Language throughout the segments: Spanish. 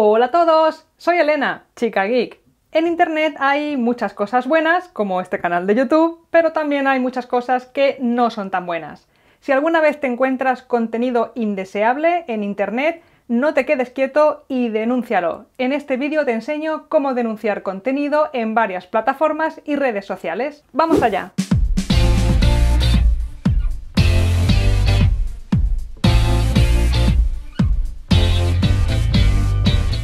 Hola a todos, soy Elena, Chica Geek. En internet hay muchas cosas buenas, como este canal de YouTube, pero también hay muchas cosas que no son tan buenas. Si alguna vez te encuentras contenido indeseable en internet, no te quedes quieto y denúncialo. En este vídeo te enseño cómo denunciar contenido en varias plataformas y redes sociales. ¡Vamos allá!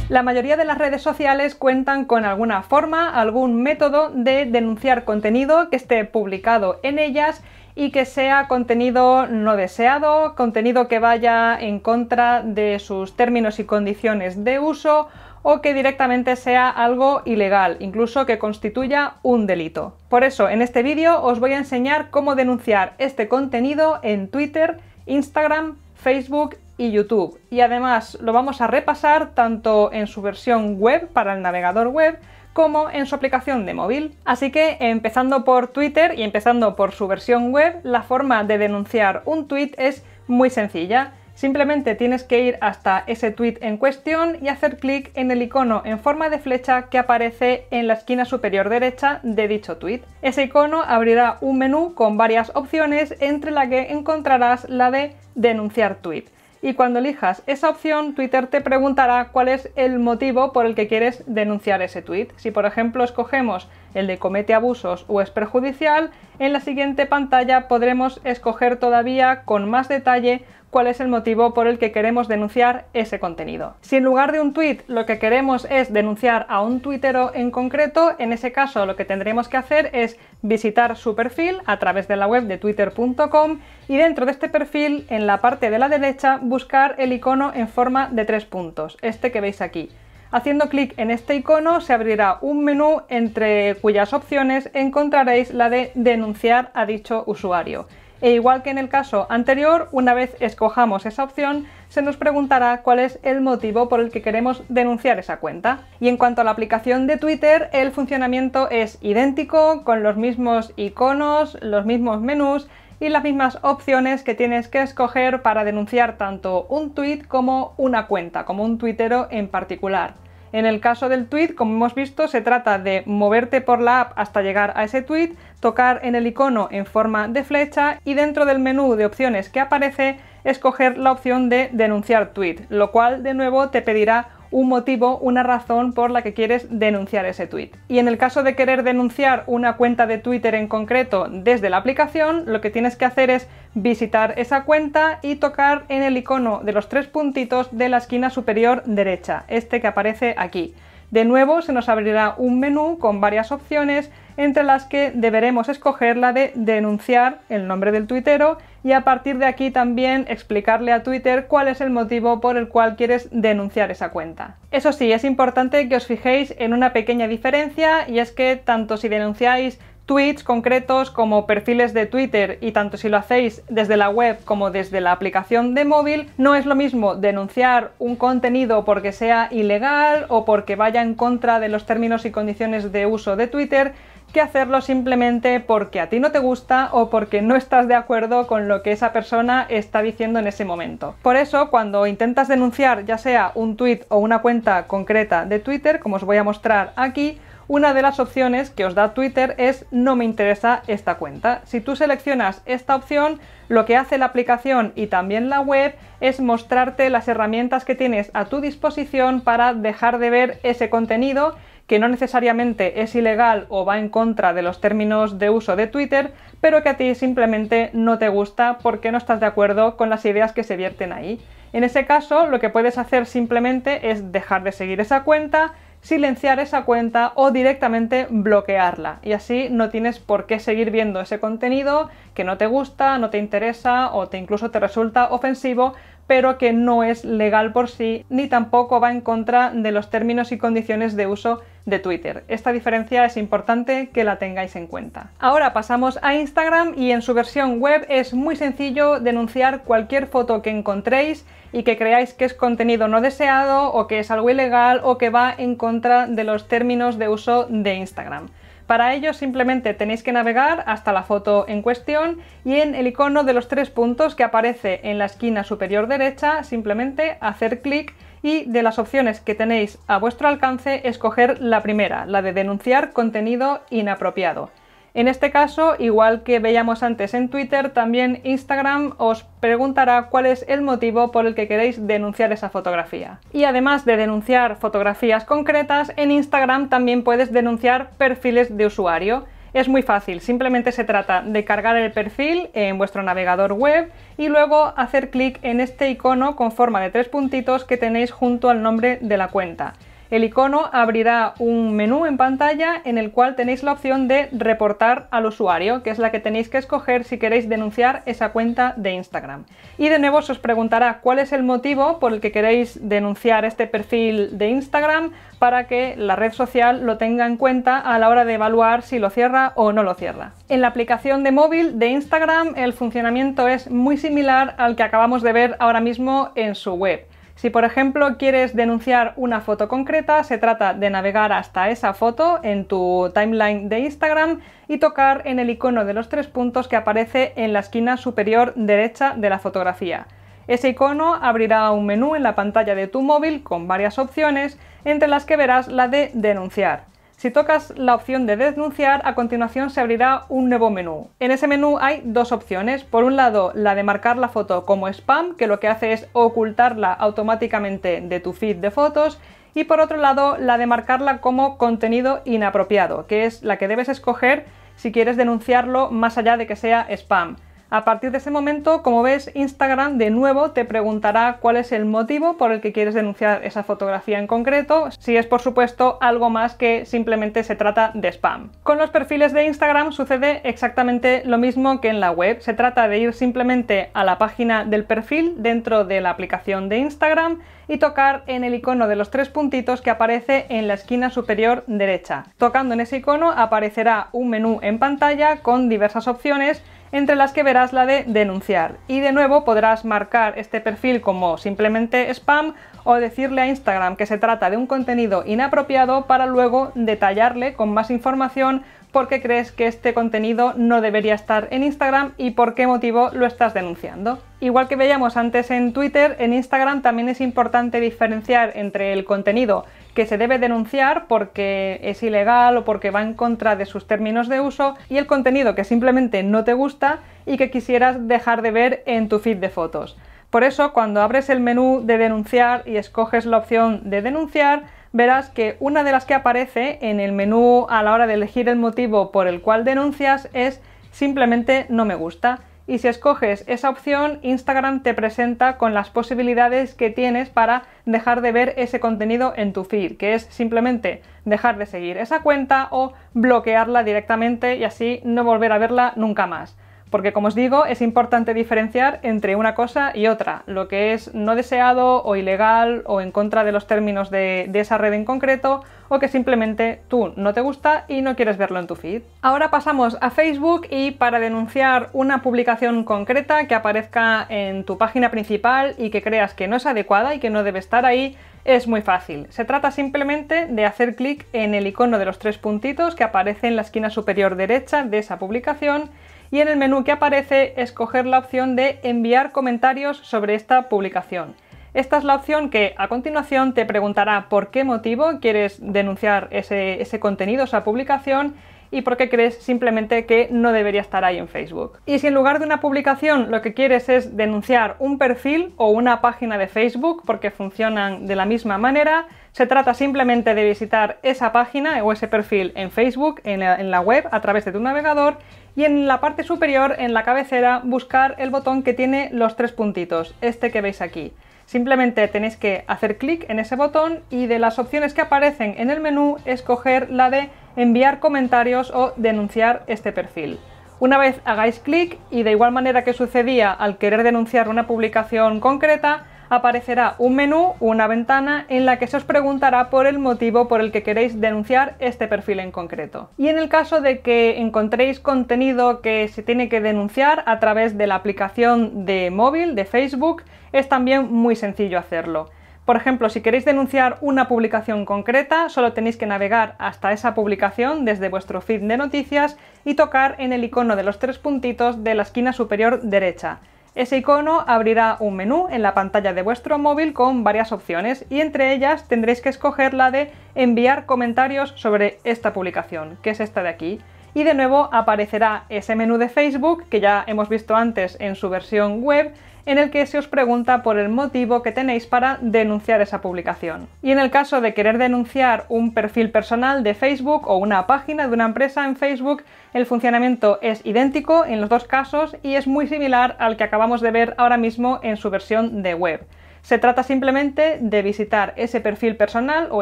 La mayoría de las redes sociales cuentan con alguna forma, algún método de denunciar contenido que esté publicado en ellas y que sea contenido no deseado, contenido que vaya en contra de sus términos y condiciones de uso o que directamente sea algo ilegal, incluso que constituya un delito. Por eso, en este vídeo os voy a enseñar cómo denunciar este contenido en Twitter, Instagram, Facebook y YouTube, y además lo vamos a repasar tanto en su versión web para el navegador web como en su aplicación de móvil. Así que empezando por Twitter y empezando por su versión web, la forma de denunciar un tweet es muy sencilla. Simplemente tienes que ir hasta ese tweet en cuestión y hacer clic en el icono en forma de flecha que aparece en la esquina superior derecha de dicho tweet. Ese icono abrirá un menú con varias opciones, entre la que encontrarás la de denunciar tweet. Y cuando elijas esa opción, Twitter te preguntará cuál es el motivo por el que quieres denunciar ese tweet. Si por ejemplo escogemos el de comete abusos o es perjudicial, en la siguiente pantalla podremos escoger todavía con más detalle cuál es el motivo por el que queremos denunciar ese contenido. Si en lugar de un tweet lo que queremos es denunciar a un tuitero en concreto, en ese caso lo que tendremos que hacer es visitar su perfil a través de la web de twitter.com y dentro de este perfil, en la parte de la derecha, buscar el icono en forma de 3 puntos, este que veis aquí. Haciendo clic en este icono se abrirá un menú entre cuyas opciones encontraréis la de denunciar a dicho usuario. E igual que en el caso anterior, una vez escojamos esa opción, se nos preguntará cuál es el motivo por el que queremos denunciar esa cuenta. Y en cuanto a la aplicación de Twitter, el funcionamiento es idéntico, con los mismos iconos, los mismos menús y las mismas opciones que tienes que escoger para denunciar tanto un tuit como una cuenta, como un tuitero en particular. En el caso del tweet, como hemos visto, se trata de moverte por la app hasta llegar a ese tweet, tocar en el icono en forma de flecha y dentro del menú de opciones que aparece, escoger la opción de denunciar tweet, lo cual de nuevo te pedirá un motivo, una razón por la que quieres denunciar ese tweet. Y en el caso de querer denunciar una cuenta de Twitter en concreto desde la aplicación, lo que tienes que hacer es visitar esa cuenta y tocar en el icono de los 3 puntitos de la esquina superior derecha, este que aparece aquí. De nuevo se nos abrirá un menú con varias opciones, entre las que deberemos escoger la de denunciar el nombre del tuitero y a partir de aquí también explicarle a Twitter cuál es el motivo por el cual quieres denunciar esa cuenta. Eso sí, es importante que os fijéis en una pequeña diferencia, y es que tanto si denunciáis tweets concretos como perfiles de Twitter y tanto si lo hacéis desde la web como desde la aplicación de móvil, no es lo mismo denunciar un contenido porque sea ilegal o porque vaya en contra de los términos y condiciones de uso de Twitter que hacerlo simplemente porque a ti no te gusta o porque no estás de acuerdo con lo que esa persona está diciendo en ese momento. Por eso, cuando intentas denunciar ya sea un tweet o una cuenta concreta de Twitter, como os voy a mostrar aquí, una de las opciones que os da Twitter es no me interesa esta cuenta. Si tú seleccionas esta opción, lo que hace la aplicación y también la web es mostrarte las herramientas que tienes a tu disposición para dejar de ver ese contenido que no necesariamente es ilegal o va en contra de los términos de uso de Twitter, pero que a ti simplemente no te gusta porque no estás de acuerdo con las ideas que se vierten ahí. En ese caso, lo que puedes hacer simplemente es dejar de seguir esa cuenta, silenciar esa cuenta o directamente bloquearla, y así no tienes por qué seguir viendo ese contenido que no te gusta, no te interesa o incluso te resulta ofensivo, pero que no es legal por sí ni tampoco va en contra de los términos y condiciones de uso de Twitter. Esta diferencia es importante que la tengáis en cuenta. Ahora pasamos a Instagram y en su versión web es muy sencillo denunciar cualquier foto que encontréis y que creáis que es contenido no deseado o que es algo ilegal o que va en contra de los términos de uso de Instagram. Para ello simplemente tenéis que navegar hasta la foto en cuestión y en el icono de los 3 puntos que aparece en la esquina superior derecha simplemente hacer clic y de las opciones que tenéis a vuestro alcance, escoger la primera, la de denunciar contenido inapropiado. En este caso, igual que veíamos antes en Twitter, también Instagram os preguntará cuál es el motivo por el que queréis denunciar esa fotografía. Y además de denunciar fotografías concretas, en Instagram también puedes denunciar perfiles de usuario. Es muy fácil, simplemente se trata de cargar el perfil en vuestro navegador web y luego hacer clic en este icono con forma de tres puntitos que tenéis junto al nombre de la cuenta. El icono abrirá un menú en pantalla en el cual tenéis la opción de reportar al usuario, que es la que tenéis que escoger si queréis denunciar esa cuenta de Instagram. Y de nuevo se os preguntará cuál es el motivo por el que queréis denunciar este perfil de Instagram para que la red social lo tenga en cuenta a la hora de evaluar si lo cierra o no lo cierra. En la aplicación de móvil de Instagram el funcionamiento es muy similar al que acabamos de ver ahora mismo en su web. Si por ejemplo quieres denunciar una foto concreta, se trata de navegar hasta esa foto en tu timeline de Instagram y tocar en el icono de los tres puntos que aparece en la esquina superior derecha de la fotografía. Ese icono abrirá un menú en la pantalla de tu móvil con varias opciones, entre las que verás la de denunciar. Si tocas la opción de denunciar, a continuación se abrirá un nuevo menú. En ese menú hay dos opciones. Por un lado, la de marcar la foto como spam, que lo que hace es ocultarla automáticamente de tu feed de fotos. Y por otro lado, la de marcarla como contenido inapropiado, que es la que debes escoger si quieres denunciarlo más allá de que sea spam. A partir de ese momento, como ves, Instagram de nuevo te preguntará cuál es el motivo por el que quieres denunciar esa fotografía en concreto, si es por supuesto algo más que simplemente se trata de spam. Con los perfiles de Instagram sucede exactamente lo mismo que en la web. Se trata de ir simplemente a la página del perfil dentro de la aplicación de Instagram y tocar en el icono de los tres puntitos que aparece en la esquina superior derecha. Tocando en ese icono aparecerá un menú en pantalla con diversas opciones, entre las que verás la de denunciar, y de nuevo podrás marcar este perfil como simplemente spam o decirle a Instagram que se trata de un contenido inapropiado para luego detallarle con más información por qué crees que este contenido no debería estar en Instagram y por qué motivo lo estás denunciando. Igual que veíamos antes en Twitter, en Instagram también es importante diferenciar entre el contenido que se debe denunciar porque es ilegal o porque va en contra de sus términos de uso y el contenido que simplemente no te gusta y que quisieras dejar de ver en tu feed de fotos. Por eso, cuando abres el menú de denunciar y escoges la opción de denunciar, verás que una de las que aparece en el menú a la hora de elegir el motivo por el cual denuncias es simplemente no me gusta. Y si escoges esa opción, Instagram te presenta con las posibilidades que tienes para dejar de ver ese contenido en tu feed, que es simplemente dejar de seguir esa cuenta o bloquearla directamente y así no volver a verla nunca más. Porque como os digo, es importante diferenciar entre una cosa y otra, lo que es no deseado o ilegal o en contra de los términos de esa red en concreto, o que simplemente tú no te gusta y no quieres verlo en tu feed. Ahora pasamos a Facebook y para denunciar una publicación concreta que aparezca en tu página principal y que creas que no es adecuada y que no debe estar ahí, es muy fácil. Se trata simplemente de hacer clic en el icono de los tres puntitos que aparece en la esquina superior derecha de esa publicación y en el menú que aparece escoger la opción de enviar comentarios sobre esta publicación. Esta es la opción que a continuación te preguntará por qué motivo quieres denunciar ese contenido, esa publicación, y por qué crees simplemente que no debería estar ahí en Facebook. Y si en lugar de una publicación lo que quieres es denunciar un perfil o una página de Facebook, porque funcionan de la misma manera, se trata simplemente de visitar esa página o ese perfil en Facebook, en la web, a través de tu navegador, y en la parte superior, en la cabecera, buscar el botón que tiene los tres puntitos, este que veis aquí. Simplemente tenéis que hacer clic en ese botón y de las opciones que aparecen en el menú, escoger la de enviar comentarios o denunciar este perfil. Una vez hagáis clic y de igual manera que sucedía al querer denunciar una publicación concreta, aparecerá un menú, una ventana en la que se os preguntará por el motivo por el que queréis denunciar este perfil en concreto. Y en el caso de que encontréis contenido que se tiene que denunciar a través de la aplicación de móvil de Facebook, es también muy sencillo hacerlo. Por ejemplo, si queréis denunciar una publicación concreta, solo tenéis que navegar hasta esa publicación desde vuestro feed de noticias y tocar en el icono de los tres puntitos de la esquina superior derecha. Ese icono abrirá un menú en la pantalla de vuestro móvil con varias opciones y entre ellas tendréis que escoger la de enviar comentarios sobre esta publicación, que es esta de aquí. Y de nuevo aparecerá ese menú de Facebook que ya hemos visto antes en su versión web, en el que se os pregunta por el motivo que tenéis para denunciar esa publicación. Y en el caso de querer denunciar un perfil personal de Facebook o una página de una empresa en Facebook, el funcionamiento es idéntico en los dos casos y es muy similar al que acabamos de ver ahora mismo en su versión de web. Se trata simplemente de visitar ese perfil personal o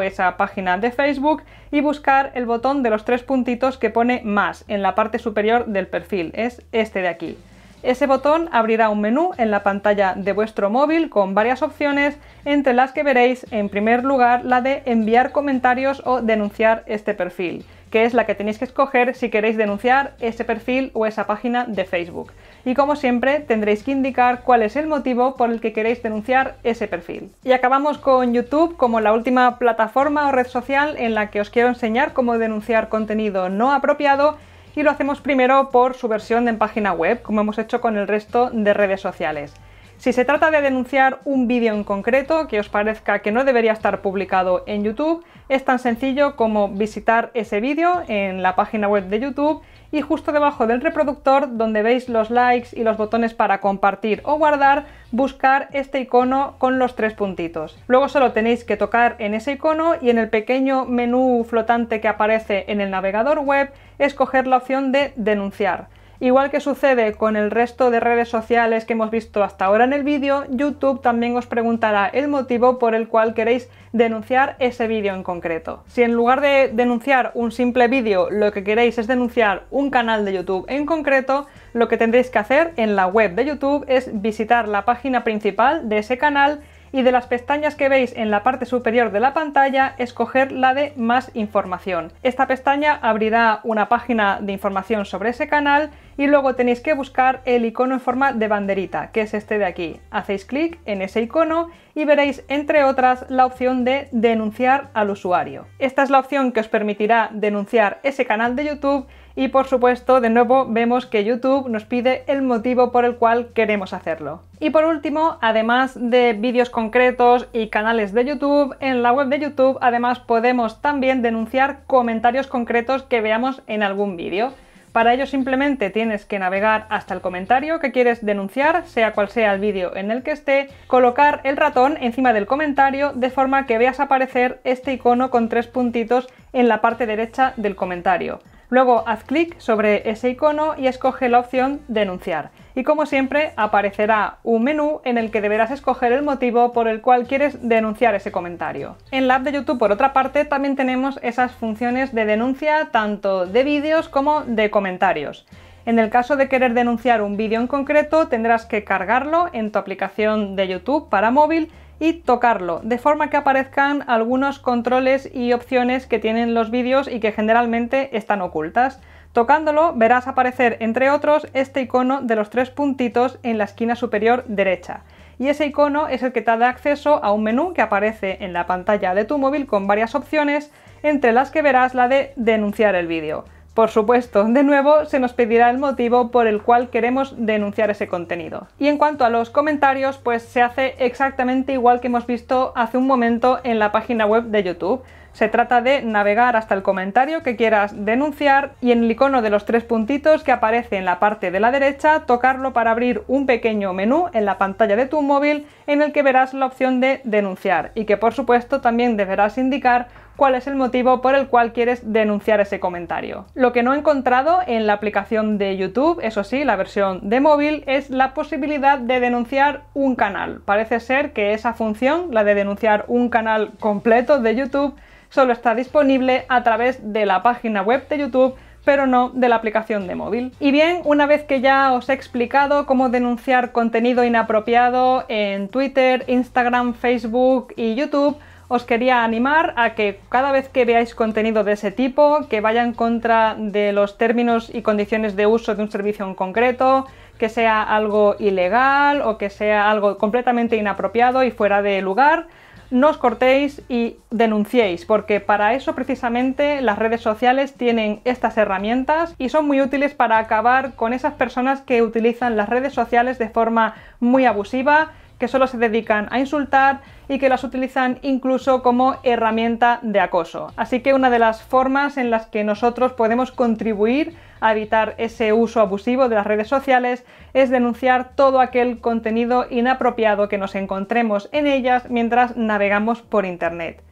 esa página de Facebook y buscar el botón de los tres puntitos que pone más en la parte superior del perfil, es este de aquí. Ese botón abrirá un menú en la pantalla de vuestro móvil con varias opciones, entre las que veréis en primer lugar la de enviar comentarios o denunciar este perfil, que es la que tenéis que escoger si queréis denunciar ese perfil o esa página de Facebook. Y como siempre tendréis que indicar cuál es el motivo por el que queréis denunciar ese perfil. Y acabamos con YouTube como la última plataforma o red social en la que os quiero enseñar cómo denunciar contenido no apropiado, y lo hacemos primero por su versión en página web, como hemos hecho con el resto de redes sociales. Si se trata de denunciar un vídeo en concreto que os parezca que no debería estar publicado en YouTube, es tan sencillo como visitar ese vídeo en la página web de YouTube y justo debajo del reproductor, donde veis los likes y los botones para compartir o guardar, buscar este icono con los tres puntitos. Luego solo tenéis que tocar en ese icono y en el pequeño menú flotante que aparece en el navegador web, escoger la opción de denunciar. Igual que sucede con el resto de redes sociales que hemos visto hasta ahora en el vídeo, YouTube también os preguntará el motivo por el cual queréis denunciar ese vídeo en concreto. Si en lugar de denunciar un simple vídeo, lo que queréis es denunciar un canal de YouTube en concreto, lo que tendréis que hacer en la web de YouTube es visitar la página principal de ese canal y de las pestañas que veis en la parte superior de la pantalla, escoger la de más información. Esta pestaña abrirá una página de información sobre ese canal y luego tenéis que buscar el icono en forma de banderita, que es este de aquí. Hacéis clic en ese icono y veréis, entre otras, la opción de denunciar al usuario. Esta es la opción que os permitirá denunciar ese canal de YouTube. Y por supuesto, de nuevo, vemos que YouTube nos pide el motivo por el cual queremos hacerlo. Y por último, además de vídeos concretos y canales de YouTube, en la web de YouTube además podemos también denunciar comentarios concretos que veamos en algún vídeo. Para ello simplemente tienes que navegar hasta el comentario que quieres denunciar, sea cual sea el vídeo en el que esté, colocar el ratón encima del comentario de forma que veas aparecer este icono con tres puntitos en la parte derecha del comentario. Luego haz clic sobre ese icono y escoge la opción denunciar. Y como siempre aparecerá un menú en el que deberás escoger el motivo por el cual quieres denunciar ese comentario. En la app de YouTube, por otra parte, también tenemos esas funciones de denuncia tanto de vídeos como de comentarios. En el caso de querer denunciar un vídeo en concreto, tendrás que cargarlo en tu aplicación de YouTube para móvil y tocarlo, de forma que aparezcan algunos controles y opciones que tienen los vídeos y que generalmente están ocultas. Tocándolo verás aparecer, entre otros, este icono de los tres puntitos en la esquina superior derecha. Y ese icono es el que te da acceso a un menú que aparece en la pantalla de tu móvil con varias opciones, entre las que verás la de denunciar el vídeo. Por supuesto, de nuevo, se nos pedirá el motivo por el cual queremos denunciar ese contenido. Y en cuanto a los comentarios, pues se hace exactamente igual que hemos visto hace un momento en la página web de YouTube. Se trata de navegar hasta el comentario que quieras denunciar y en el icono de los tres puntitos que aparece en la parte de la derecha, tocarlo para abrir un pequeño menú en la pantalla de tu móvil en el que verás la opción de denunciar y que por supuesto también deberás indicar cuál es el motivo por el cual quieres denunciar ese comentario. Lo que no he encontrado en la aplicación de YouTube, eso sí, la versión de móvil, es la posibilidad de denunciar un canal. Parece ser que esa función, la de denunciar un canal completo de YouTube, solo está disponible a través de la página web de YouTube, pero no de la aplicación de móvil. Y bien, una vez que ya os he explicado cómo denunciar contenido inapropiado en Twitter, Instagram, Facebook y YouTube, os quería animar a que cada vez que veáis contenido de ese tipo, que vaya en contra de los términos y condiciones de uso de un servicio en concreto, que sea algo ilegal o que sea algo completamente inapropiado y fuera de lugar, no os cortéis y denunciéis, porque para eso precisamente las redes sociales tienen estas herramientas y son muy útiles para acabar con esas personas que utilizan las redes sociales de forma muy abusiva, que solo se dedican a insultar y que las utilizan incluso como herramienta de acoso. Así que una de las formas en las que nosotros podemos contribuir a evitar ese uso abusivo de las redes sociales es denunciar todo aquel contenido inapropiado que nos encontremos en ellas mientras navegamos por Internet.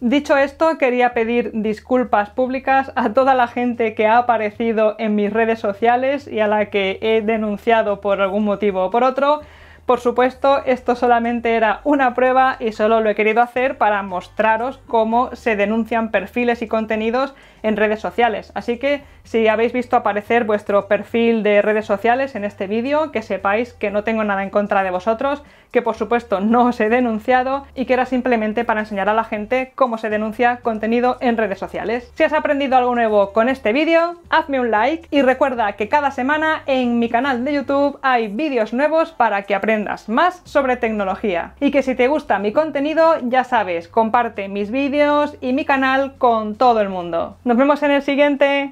Dicho esto, quería pedir disculpas públicas a toda la gente que ha aparecido en mis redes sociales y a la que he denunciado por algún motivo o por otro. Por supuesto, esto solamente era una prueba y solo lo he querido hacer para mostraros cómo se denuncian perfiles y contenidos en redes sociales. Así que si habéis visto aparecer vuestro perfil de redes sociales en este vídeo, que sepáis que no tengo nada en contra de vosotros, que por supuesto no os he denunciado y que era simplemente para enseñar a la gente cómo se denuncia contenido en redes sociales. Si has aprendido algo nuevo con este vídeo, hazme un like y recuerda que cada semana en mi canal de YouTube hay vídeos nuevos para que aprendas más sobre tecnología. Y que si te gusta mi contenido, ya sabes, comparte mis vídeos y mi canal con todo el mundo. Nos vemos en el siguiente.